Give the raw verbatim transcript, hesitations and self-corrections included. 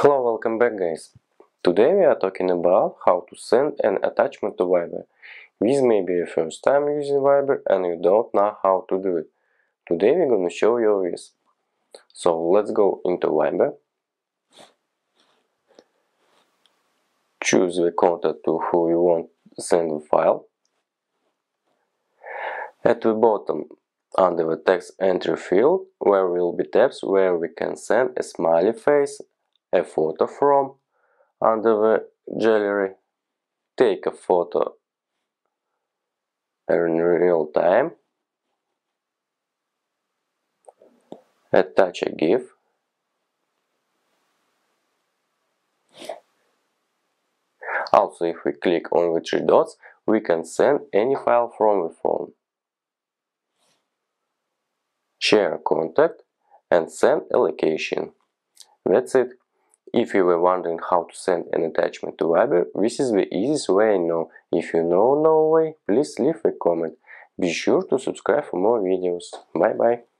Hello, welcome back guys. Today we are talking about how to send an attachment to Viber. This may be your first time using Viber and you don't know how to do it. Today we're gonna show you this. So let's go into Viber. Choose the contact to who you want to send the file. At the bottom, under the text entry field, there will be tabs where we can send a smiley face, a photo from under the gallery, take a photo in real time, attach a GIF, also if we click on the three dots we can send any file from the phone, share contact and send a location. That's it. If you were wondering how to send an attachment to Viber, this is the easiest way I know. If you know no way, please leave a comment. Be sure to subscribe for more videos. Bye bye.